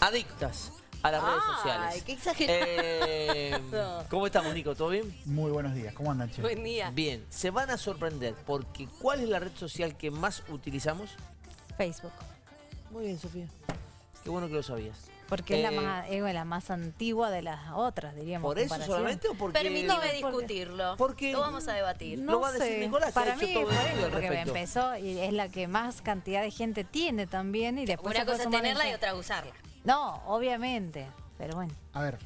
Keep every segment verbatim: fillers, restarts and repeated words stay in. adictas a las ah, redes sociales. Ay, qué exagerado. Eh, ¿Cómo estamos, Nico? ¿Todo bien? Muy buenos días. ¿Cómo andan, chicos? Buen día. Bien. Se van a sorprender porque ¿cuál es la red social que más utilizamos? Facebook. Muy bien, Sofía. Qué bueno que lo sabías. Porque eh, es la más, es la más antigua de las otras, diríamos. ¿Por eso solamente o porque...? Permítame discutirlo. Porque lo vamos a debatir. No, no va sé. a decir Nicolás. Para mí, todo por eso, porque me empezó y es la que más cantidad de gente tiene también. Y después una cosa es tenerla y, y otra usarla. No, obviamente, pero bueno. A ver.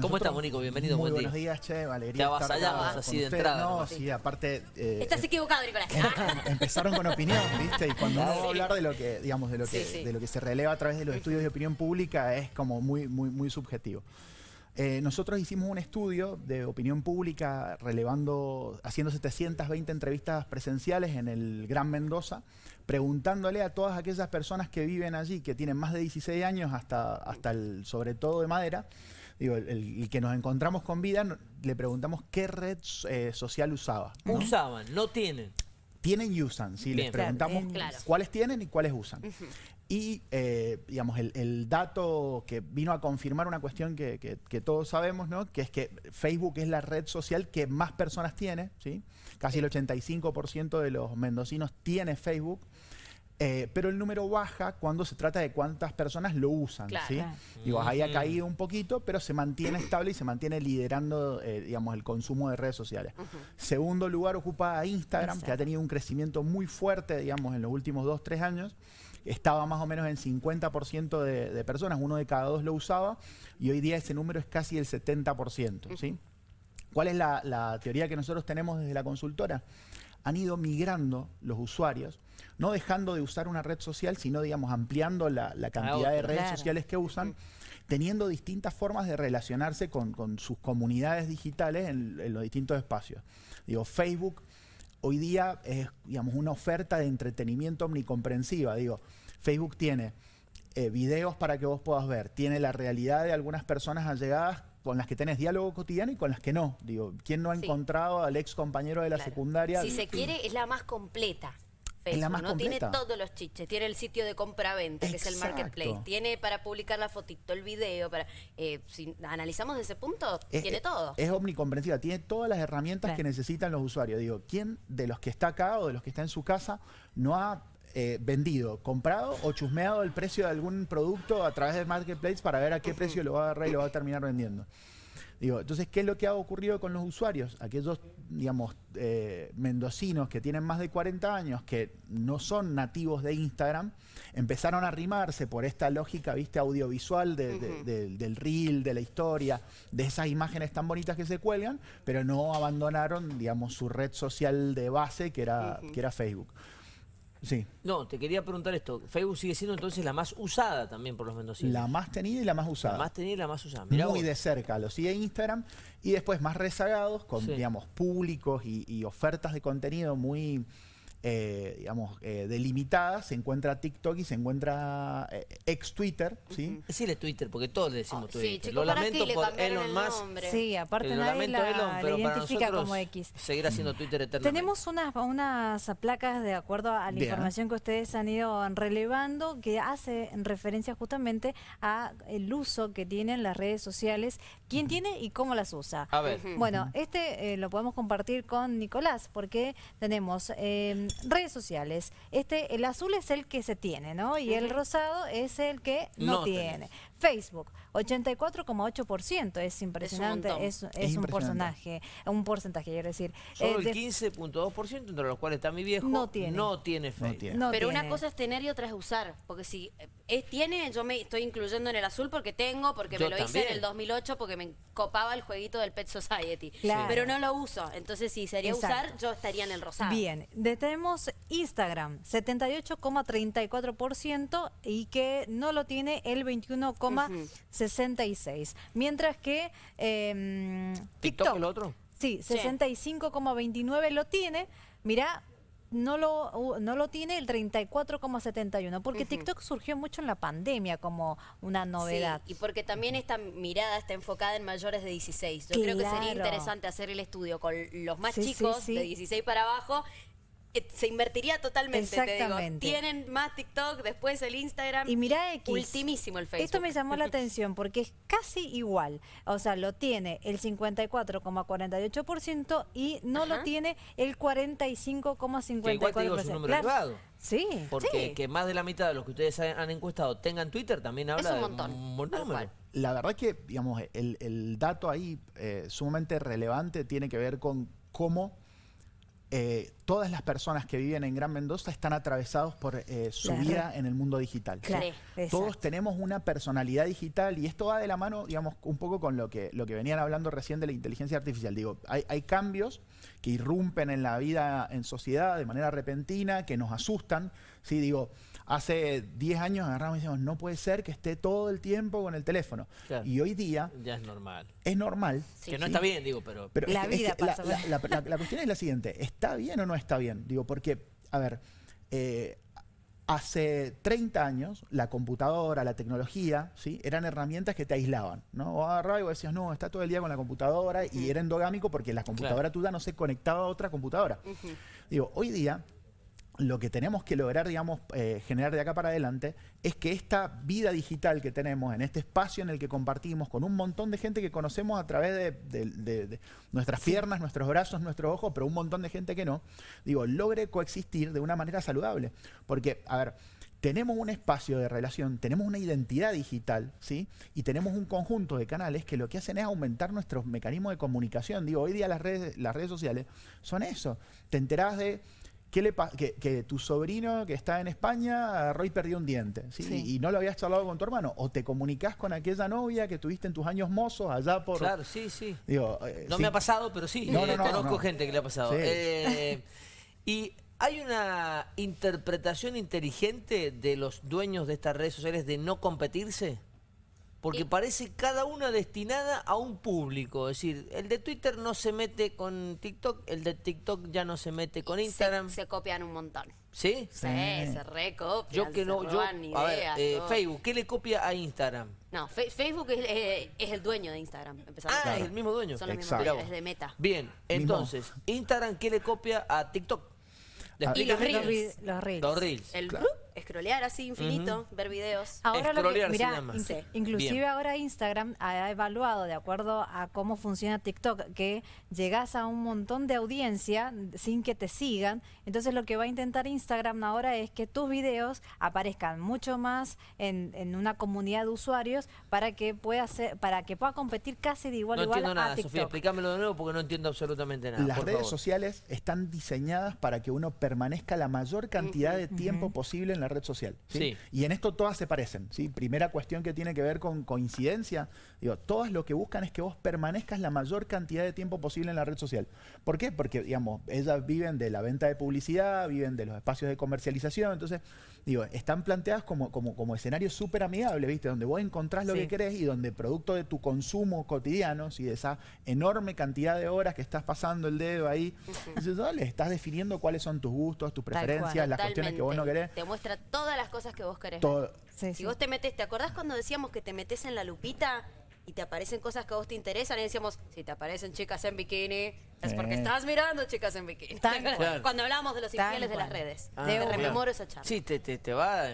¿Cómo estás, Nico? Bienvenido, muy buen día. Buenos días, che, Valeria. Te avasallabas así de entrada. No, sí, aparte... Eh, Estás equivocado, Nicolás. Empezaron con opinión, ¿viste? Y cuando uno va a hablar de lo que, digamos, de lo que, sí, sí. de lo que se releva a través de los estudios de opinión pública es como muy, muy, muy subjetivo. Eh, nosotros hicimos un estudio de opinión pública relevando, haciendo setecientas veinte entrevistas presenciales en el Gran Mendoza, preguntándole a todas aquellas personas que viven allí, que tienen más de dieciséis años hasta, hasta el, sobre todo de madera, digo, el, el que nos encontramos con vida, no, le preguntamos qué red eh, social usaba. ¿No? Usaban, no tienen. Tienen y usan, sí, bien, les preguntamos bien, claro. cuáles tienen y cuáles usan. Uh-huh. Y, eh, digamos, el, el dato que vino a confirmar una cuestión que, que, que todos sabemos, ¿no? Que es que Facebook es la red social que más personas tiene, ¿sí? Casi sí. el ochenta y cinco por ciento de los mendocinos tiene Facebook, eh, pero el número baja cuando se trata de cuántas personas lo usan, claro, ¿sí? Claro. Digo, ahí ha caído un poquito, pero se mantiene estable y se mantiene liderando, eh, digamos, el consumo de redes sociales. Uh-huh. Segundo lugar ocupa Instagram, exacto, que ha tenido un crecimiento muy fuerte, digamos, en los últimos dos, tres años. Estaba más o menos en cincuenta por ciento de, de personas, uno de cada dos lo usaba, y hoy día ese número es casi el setenta por ciento. ¿Sí? ¿Cuál es la, la teoría que nosotros tenemos desde la consultora? Han ido migrando los usuarios, no dejando de usar una red social, sino, digamos, ampliando la, la cantidad de redes sociales que usan, teniendo distintas formas de relacionarse con, con sus comunidades digitales en, en los distintos espacios. Digo, Facebook... Hoy día es, digamos, una oferta de entretenimiento omnicomprensiva. Digo, Facebook tiene eh, videos para que vos puedas ver, tiene la realidad de algunas personas allegadas con las que tenés diálogo cotidiano y con las que no. Digo, ¿quién no ha sí. encontrado al ex compañero de la claro. secundaria? Si se quiere, es la más completa. Facebook, la más ¿no? Tiene todos los chiches, tiene el sitio de compra-venta, que es el marketplace, tiene para publicar la fotito, el video, para eh, si analizamos desde ese punto, es, tiene todo. Es omnicomprensiva, tiene todas las herramientas claro. que necesitan los usuarios. Digo, ¿quién de los que está acá o de los que está en su casa no ha eh, vendido, comprado o chusmeado el precio de algún producto a través del marketplace para ver a qué uh-huh. precio lo va a agarrar y lo va a terminar vendiendo? Digo, entonces, ¿qué es lo que ha ocurrido con los usuarios? Aquellos, digamos, eh, mendocinos que tienen más de cuarenta años, que no son nativos de Instagram, empezaron a arrimarse por esta lógica, viste, audiovisual de, de, de, del reel, de la historia, de esas imágenes tan bonitas que se cuelgan, pero no abandonaron, digamos, su red social de base, que era, uh-huh. que era Facebook. Sí. No, te quería preguntar esto. Facebook sigue siendo entonces la más usada también por los mendocinos. La más tenida y la más usada. La más tenida y la más usada. Mirá Muy vos. de cerca, lo sigue Instagram. Y después más rezagados con, sí. digamos, públicos y, y ofertas de contenido muy, eh, digamos, eh, delimitadas. Se encuentra TikTok y se encuentra eh, ex-Twitter, ¿sí? Sí, el Twitter, porque todos le decimos oh, Twitter. Sí, chico, lo lamento para ti, por Elon Musk. Sí, aparte lo nadie lamento la, Elon, la pero para nosotros como X. Seguirá siendo Twitter eternamente. Tenemos unas, unas placas, de acuerdo a la Bien. información que ustedes han ido relevando, que hace referencia justamente a el uso que tienen las redes sociales, quién tiene y cómo las usa. A ver. Bueno, este eh, lo podemos compartir con Nicolás, porque tenemos... Eh, redes sociales, este el azul es el que se tiene, ¿no? Y el rosado es el que no, no tiene. Tenés. Facebook, ochenta y cuatro coma ocho por ciento, es impresionante, es un, es, es es impresionante. un porcentaje, un porcentaje, quiero decir. Solo eh, el quince coma dos por ciento, entre los cuales está mi viejo, no tiene, no tiene Facebook. No tiene. No Pero tiene. Una cosa es tener y otra es usar, porque si es, tiene, yo me estoy incluyendo en el azul porque tengo, porque yo me lo también. hice en el dos mil ocho, porque me copaba el jueguito del Pet Society. Claro. Pero no lo uso, entonces si sería Exacto. usar, yo estaría en el rosado. Bien, tenemos Instagram, setenta y ocho coma treinta y cuatro por ciento y que no lo tiene el veintiuno por ciento. sesenta y seis. Mientras que eh, TikTok, TikTok, el otro. Sí, sesenta y cinco coma veintinueve lo tiene. Mirá, no lo, no lo tiene el treinta y cuatro coma setenta y uno, porque uh-huh. TikTok surgió mucho en la pandemia como una novedad. Sí, y porque también esta mirada está enfocada en mayores de dieciséis. Yo claro. creo que sería interesante hacer el estudio con los más sí, chicos, sí, sí. de dieciséis para abajo. se invertiría totalmente, te digo. Tienen más TikTok, después el Instagram. Y mirá X. Ultimísimo el Facebook. Esto me llamó la atención porque es casi igual. O sea, lo tiene el cincuenta y cuatro coma cuarenta y ocho por ciento y no Ajá. lo tiene el cuarenta y cinco coma cincuenta y cuatro por ciento. Que igual te digo, es un número elevado. Sí. Porque sí. que más de la mitad de los que ustedes han encuestado tengan Twitter también habla es un montón. De un montón. La verdad es que, digamos, el, el dato ahí eh, sumamente relevante tiene que ver con cómo... Eh, todas las personas que viven en Gran Mendoza están atravesados por eh, su claro. vida en el mundo digital. Claro. ¿Sí? Todos tenemos una personalidad digital y esto va de la mano, digamos, un poco con lo que, lo que venían hablando recién de la inteligencia artificial. Digo, hay, hay cambios que irrumpen en la vida en sociedad de manera repentina, que nos asustan. Sí, digo, hace diez años agarramos y decimos, no puede ser que esté todo el tiempo con el teléfono. Claro. Y hoy día... Ya es normal. Es normal. Sí. Que no ¿sí? está bien, digo, pero... pero la vida es que pasa. La, la, la, la cuestión es la siguiente, ¿está bien o no está bien? Digo, porque, a ver, eh, hace treinta años la computadora, la tecnología, ¿sí? eran herramientas que te aislaban, ¿no? O agarrabas y vos decías, no, está todo el día con la computadora uh-huh. y era endogámico porque la computadora claro. tuya no se conectaba a otra computadora. Uh-huh. Digo, hoy día... Lo que tenemos que lograr, digamos, eh, generar de acá para adelante es que esta vida digital que tenemos en este espacio en el que compartimos con un montón de gente que conocemos a través de, de, de, de nuestras sí. piernas, nuestros brazos, nuestros ojos, pero un montón de gente que no, digo, logre coexistir de una manera saludable. Porque, a ver, tenemos un espacio de relación, tenemos una identidad digital, ¿sí? Y tenemos un conjunto de canales que lo que hacen es aumentar nuestros mecanismos de comunicación. Digo, hoy día las redes, las redes sociales son eso. Te enterás de... ¿Qué le que, que tu sobrino que está en España agarró y perdió un diente, ¿sí? Sí. Y no lo habías charlado con tu hermano. O te comunicás con aquella novia que tuviste en tus años mozos allá por... Claro, sí, sí. Digo, eh, no sí. me ha pasado, pero sí. No, no, no, eh, conozco no. gente que le ha pasado. Sí. Eh, y hay una interpretación inteligente de los dueños de estas redes sociales de no competirse. Porque parece cada una destinada a un público. Es decir, el de Twitter no se mete con TikTok, el de TikTok ya no se mete con Instagram. Se, se copian un montón. ¿Sí? Sí, sí. Se recopian, yo que no, se roban yo, ideas. A ver, eh, Facebook, ¿qué le copia a Instagram? No, fe, Facebook es, eh, es el dueño de Instagram. Ah, claro. Es el mismo dueño. Son los mismos dueños, es de Meta. Bien, entonces, mismo. Instagram, ¿qué le copia a TikTok? Y los reels. Los reels. Los reels. El claro. Scrollear así infinito, uh-huh. ver videos. Ahora lo que, mirá, in sí. inclusive Bien. Ahora Instagram ha evaluado, de acuerdo a cómo funciona TikTok, que llegás a un montón de audiencia sin que te sigan. Entonces lo que va a intentar Instagram ahora es que tus videos aparezcan mucho más en, en una comunidad de usuarios para que pueda ser, para que pueda competir casi de igual a igual a TikTok. No entiendo nada, Sofía, explícamelo de nuevo porque no entiendo absolutamente nada. Las redes sociales están diseñadas para que uno permanezca la mayor cantidad de tiempo uh-huh. posible en la red social, ¿sí? Sí. Y en esto todas se parecen, ¿sí? Primera cuestión que tiene que ver con coincidencia, digo, todas lo que buscan es que vos permanezcas la mayor cantidad de tiempo posible en la red social. ¿Por qué? Porque, digamos, ellas viven de la venta de publicidad, viven de los espacios de comercialización, entonces, digo, están planteadas como, como, como escenario súper amigable, ¿viste? Donde vos encontrás lo sí. que querés y donde producto de tu consumo cotidiano, ¿sí? De esa enorme cantidad de horas que estás pasando el dedo ahí, uh-huh. entonces, ¿no? Le estás definiendo cuáles son tus gustos, tus preferencias, las Totalmente. Cuestiones que vos no querés. Te muestra todas las cosas que vos querés. Todo. Sí, si sí. vos te metés, ¿te acordás cuando decíamos que te metés en la lupita y te aparecen cosas que a vos te interesan? Y decíamos, si te aparecen chicas en bikini, es porque estás mirando chicas en bikini. Tan cual. Cuando hablábamos de los infieles de las redes. Ah, te rememoro esa charla. Sí, te, te, te va...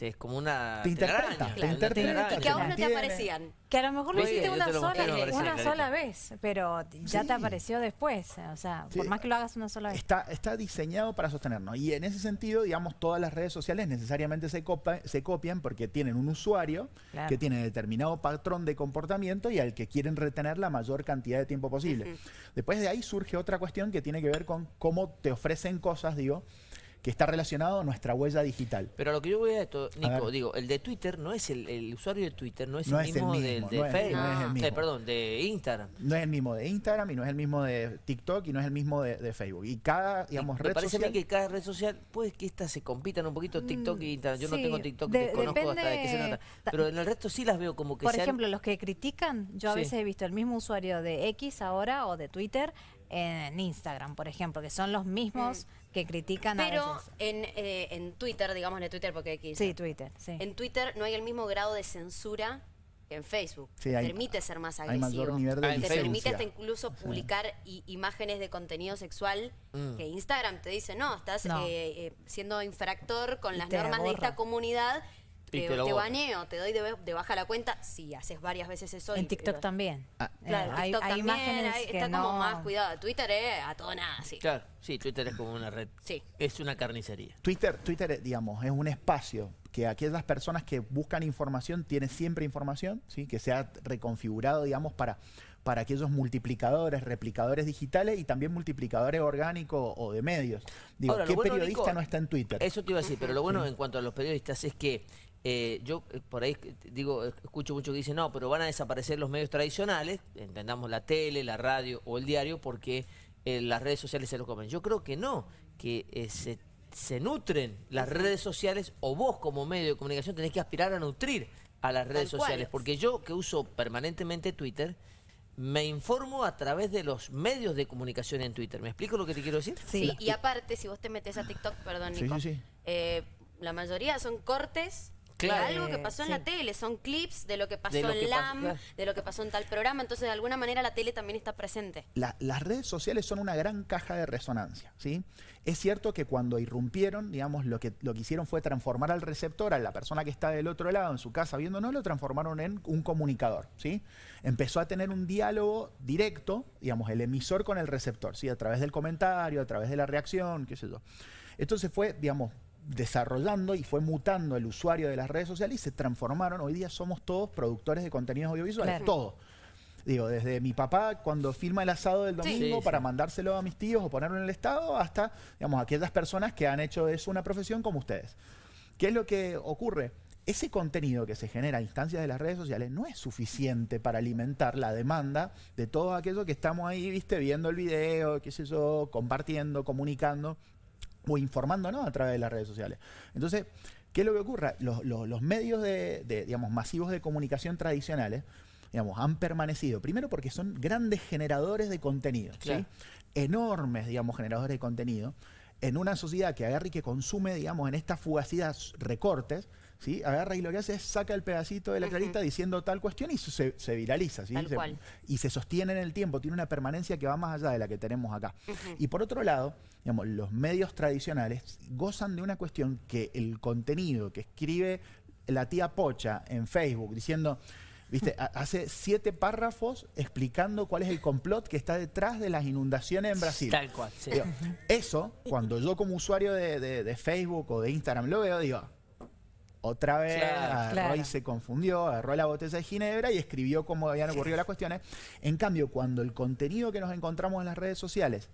Es como una... Te interpreta, te interpreta. Y que aún no te aparecían. Que a lo mejor lo hiciste una sola vez, pero ya te apareció después. O sea, por más que lo hagas una sola vez. Está, está diseñado para sostenernos. Y en ese sentido, digamos, todas las redes sociales necesariamente se, copa, se copian porque tienen un usuario claro. que tiene determinado patrón de comportamiento y al que quieren retener la mayor cantidad de tiempo posible. Uh-huh. Después de ahí surge otra cuestión que tiene que ver con cómo te ofrecen cosas, digo, que está relacionado a nuestra huella digital. Pero a lo que yo voy a esto, Nico, a digo, el de Twitter no es el, el usuario de Twitter, no es no el mismo del de, no de Facebook, no no. no eh, perdón, de Instagram. No es el mismo de Instagram y no es el mismo de TikTok y no es el mismo de, de Facebook. Y cada, digamos, y red social... Me parece social, a mí que cada red social, pues que estas se compitan un poquito, TikTok y Instagram. Yo sí, no tengo TikTok, de, desconozco depende, hasta de qué se trata. Pero en el resto sí las veo como que Por sean, ejemplo, los que critican, yo a sí. veces he visto el mismo usuario de X ahora o de Twitter en Instagram, por ejemplo, que son los mismos... Mm. que critican Pero a veces. En, eh, en Twitter, digamos en Twitter porque aquí... Sí, Twitter, sí. En Twitter no hay el mismo grado de censura en Facebook. Sí, te hay, permite ser más agresivo. Hay te licencia. Permite hasta incluso publicar sí. i, imágenes de contenido sexual mm. que Instagram te dice, no, estás no. Eh, eh, siendo infractor con y las normas borra. de esta comunidad. Te, te baneo, te doy de, de baja la cuenta. Sí, haces varias veces eso. En TikTok y, también. Ah, claro, hay, TikTok hay también, imágenes hay, que está no. como más cuidado. Twitter es eh, a todo nada, sí. Claro, sí, Twitter es como una red. Sí. Es una carnicería. Twitter, Twitter, digamos, es un espacio que aquellas personas que buscan información tienen siempre información, ¿sí? Que se ha reconfigurado, digamos, para... para aquellos multiplicadores, replicadores digitales y también multiplicadores orgánicos o de medios. Digo, ahora, ¿qué bueno, periodista Nico, no está en Twitter? Eso te iba a decir, pero lo bueno sí. en cuanto a los periodistas es que eh, yo eh, por ahí digo escucho mucho que dicen, no, pero van a desaparecer los medios tradicionales, entendamos la tele, la radio o el diario, porque eh, las redes sociales se los comen. Yo creo que no, que eh, se, se nutren las redes sociales o vos como medio de comunicación tenés que aspirar a nutrir a las redes sociales, porque yo que uso permanentemente Twitter... me informo a través de los medios de comunicación en Twitter. ¿Me explico lo que te quiero decir? Sí, la, y aparte, si vos te metés a TikTok, perdón, Nico, sí, sí, sí. Eh, la mayoría son cortes claro. de algo que pasó sí. en la tele, son clips de lo que pasó lo en que L A M, pasó, claro. de lo que pasó en tal programa, entonces de alguna manera la tele también está presente. La, las redes sociales son una gran caja de resonancia, ¿sí? Es cierto que cuando irrumpieron, digamos, lo que, lo que hicieron fue transformar al receptor, a la persona que está del otro lado, en su casa viéndonos, lo transformaron en un comunicador, ¿sí? Empezó a tener un diálogo directo, digamos, el emisor con el receptor, ¿sí? A través del comentario, a través de la reacción, qué sé yo. Entonces fue, digamos, desarrollando y fue mutando el usuario de las redes sociales y se transformaron. Hoy día somos todos productores de contenidos audiovisuales, claro. todos. Digo, desde mi papá cuando firma el asado del domingo sí, para sí. mandárselo a mis tíos o ponerlo en el estado, hasta, digamos, aquellas personas que han hecho de eso una profesión como ustedes. ¿Qué es lo que ocurre? Ese contenido que se genera a instancias de las redes sociales no es suficiente para alimentar la demanda de todos aquellos que estamos ahí, viste, viendo el video, qué sé yo, compartiendo, comunicando o informándonos a través de las redes sociales. Entonces, ¿qué es lo que ocurre? Los, los, los medios de, de, digamos, masivos de comunicación tradicionales, digamos, han permanecido. Primero porque son grandes generadores de contenido, claro. ¿sí? Enormes, digamos, generadores de contenido. En una sociedad que agarra y que consume, digamos, en esta fugacidad recortes, ¿sí? Agarra y lo que hace es saca el pedacito de la clarita uh-huh. diciendo tal cuestión y se, se viraliza, ¿sí? Tal se, cual. Y se sostiene en el tiempo, tiene una permanencia que va más allá de la que tenemos acá. Uh-huh. Y por otro lado, digamos, los medios tradicionales gozan de una cuestión que el contenido que escribe la tía Pocha en Facebook diciendo... ¿Viste? Hace siete párrafos explicando cuál es el complot que está detrás de las inundaciones en Brasil. Tal cual, sí. Digo, eso, cuando yo como usuario de, de, de Facebook o de Instagram lo veo, digo, otra vez claro, agarró claro. y se confundió, agarró la botella de ginebra y escribió cómo habían ocurrido las cuestiones. En cambio, cuando el contenido que nos encontramos en las redes sociales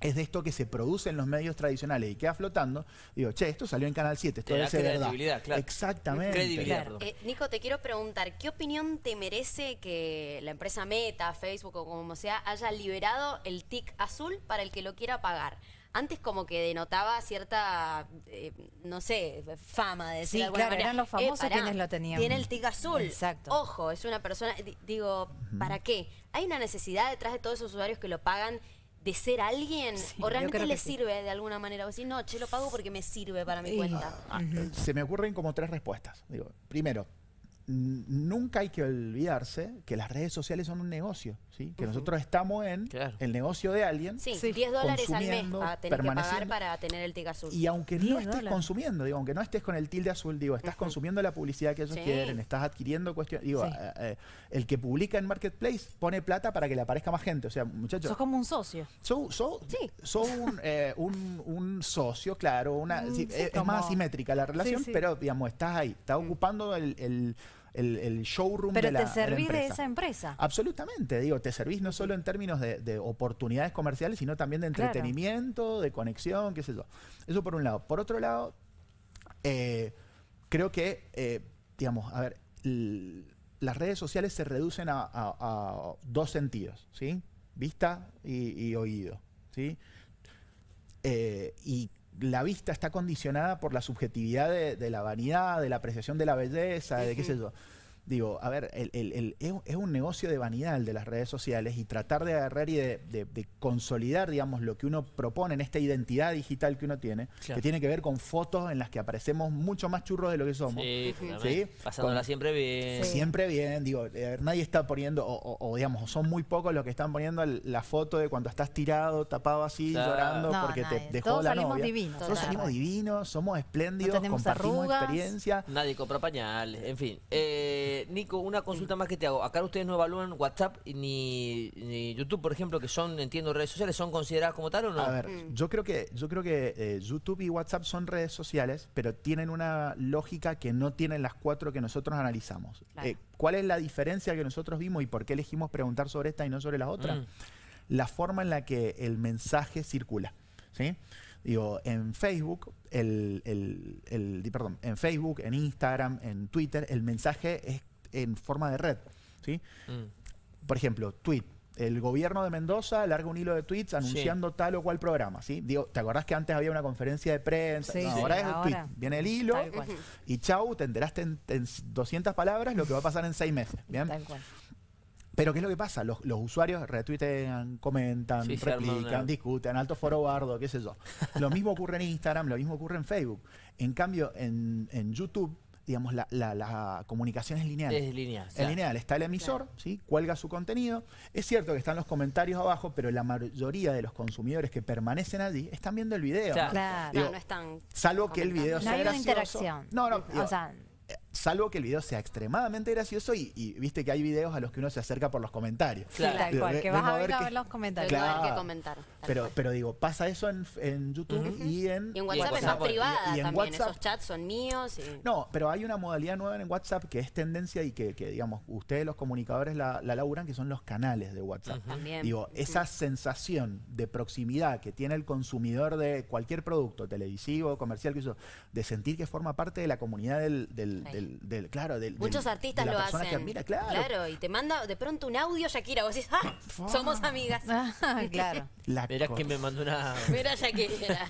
es de esto que se produce en los medios tradicionales y queda flotando, digo, che, esto salió en Canal siete, esto debe ser verdad. Claro. Exactamente. Credibilidad. Claro. Eh, Nico, te quiero preguntar, ¿qué opinión te merece que la empresa Meta, Facebook o como sea, haya liberado el tic azul para el que lo quiera pagar? Antes como que denotaba cierta, eh, no sé, fama de decir sí, alguna claro, manera. Eran los famosos eh, pará, quienes lo tenían. Tiene el tic azul. Exacto. Ojo, es una persona, digo, uh-huh. ¿para qué? Hay una necesidad detrás de todos esos usuarios que lo pagan de ser alguien, sí, o realmente le sí. sirve de alguna manera, o si no, che, lo pago porque me sirve para mi sí. cuenta. Ah, uh-huh. Se me ocurren como tres respuestas. Digo, primero, nunca hay que olvidarse que las redes sociales son un negocio, ¿sí? Que uh-huh. nosotros estamos en claro. el negocio de alguien. Sí, sí. diez dólares al mes a tener que pagar para tener el tic azul. Y aunque no estés dólares. consumiendo, digo, aunque no estés con el tilde azul, digo, estás uh-huh. consumiendo la publicidad que ellos sí. quieren, estás adquiriendo cuestiones. Digo, sí. eh, eh, el que publica en Marketplace pone plata para que le aparezca más gente. O sea, muchachos. Sos como un socio. Sos so, sí. so un, eh, un, un socio, claro. Una, mm, sí, es, es más asimétrica la relación, sí, sí. pero, digamos, estás ahí. Estás mm. ocupando el... el El, el showroom de la empresa. Pero te servís de esa empresa. Absolutamente, digo, te servís no solo en términos de, de oportunidades comerciales, sino también de entretenimiento, claro. de conexión, qué sé yo. Eso por un lado. Por otro lado, eh, creo que, eh, digamos, a ver, las redes sociales se reducen a, a, a dos sentidos, ¿sí? Vista y, y oído, ¿sí? Eh, y la vista está condicionada por la subjetividad de, de la vanidad, de la apreciación de la belleza, uh-huh. de qué sé yo. Digo, a ver, el, el, el, es un negocio de vanidad el de las redes sociales, y tratar de agarrar y de, de, de consolidar, digamos, lo que uno propone en esta identidad digital que uno tiene, claro, que tiene que ver con fotos en las que aparecemos mucho más churros de lo que somos. Sí, ¿sí? Pasándola con, siempre bien. Sí. Siempre bien, digo, eh, nadie está poniendo, o, o, o digamos, son muy pocos los que están poniendo el, la foto de cuando estás tirado, tapado así, claro, llorando, no, porque nadie te dejó todos la novia. Todos salimos divinos. Todos salimos divinos, somos espléndidos, no tenemos compartimos arrugas, experiencia. Nadie compró pañales, en fin. Eh... Nico, una consulta más que te hago. Acá ustedes no evalúan WhatsApp ni, ni YouTube, por ejemplo, que son, entiendo, redes sociales. ¿Son consideradas como tal o no? A ver, mm. yo creo que, yo creo que eh, YouTube y WhatsApp son redes sociales, pero tienen una lógica que no tienen las cuatro que nosotros analizamos. Claro. Eh, ¿Cuál es la diferencia que nosotros vimos y por qué elegimos preguntar sobre esta y no sobre las otras? Mm. La forma en la que el mensaje circula, ¿sí? Digo, en Facebook, el, el, el, perdón, en Facebook, en Instagram, en Twitter, el mensaje es en forma de red, ¿sí? Mm. Por ejemplo, tweet. El gobierno de Mendoza larga un hilo de tweets anunciando, sí, tal o cual programa, ¿sí? Digo, ¿te acordás que antes había una conferencia de prensa? Sí, no, sí. Ahora sí, es el tweet. Viene el hilo y chau, te enteraste en, en doscientas palabras lo que va a pasar en seis meses, ¿bien? Tal cual. Pero ¿qué es lo que pasa? Los, los usuarios retuitean, comentan, sí, replican, discuten, alto foro bardo, qué sé yo. Lo mismo ocurre en Instagram, lo mismo ocurre en Facebook. En cambio, en, en YouTube, digamos, la, la, la comunicación es lineal. Es lineal. Es claro. lineal. Está el emisor, claro, ¿sí? Cuelga su contenido. Es cierto que están los comentarios abajo, pero la mayoría de los consumidores que permanecen allí están viendo el video. Claro, ¿no? Claro. Digo, no, no están. Salvo que el video sea gracioso. No hay una interacción. No, no. Digo, o sea, salvo que el video sea extremadamente gracioso y, y viste que hay videos a los que uno se acerca por los comentarios. Claro, sí, tal cual, que vas a ver, a ver que, los comentarios. Claro, que comentar, pero, pero digo, pasa eso en, en YouTube, uh-huh, y en... Y en WhatsApp es más privada y, y en también, WhatsApp, esos chats son míos. Y... No, pero hay una modalidad nueva en WhatsApp que es tendencia y que, que digamos, ustedes los comunicadores la, la laburan, que son los canales de WhatsApp. Uh-huh. También. Digo, uh-huh, esa sensación de proximidad que tiene el consumidor de cualquier producto, televisivo, comercial, que eso, de sentir que forma parte de la comunidad del... del, sí, del Del, claro, del, muchos del, artistas de lo hacen, que admira, claro, claro, y te manda de pronto un audio Shakira, vos decís, ah, oh, somos amigas, ah, claro, verás que me mandó una, mira Shakira.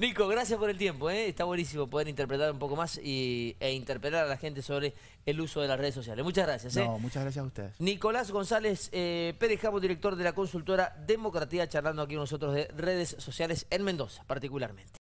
Nico, gracias por el tiempo, ¿eh? Está buenísimo poder interpretar un poco más y, e interpelar a la gente sobre el uso de las redes sociales. Muchas gracias, ¿eh? No, muchas gracias a ustedes. Nicolás González eh, Pérez Jabo, director de la consultora Demokratía, charlando aquí con nosotros de redes sociales en Mendoza particularmente.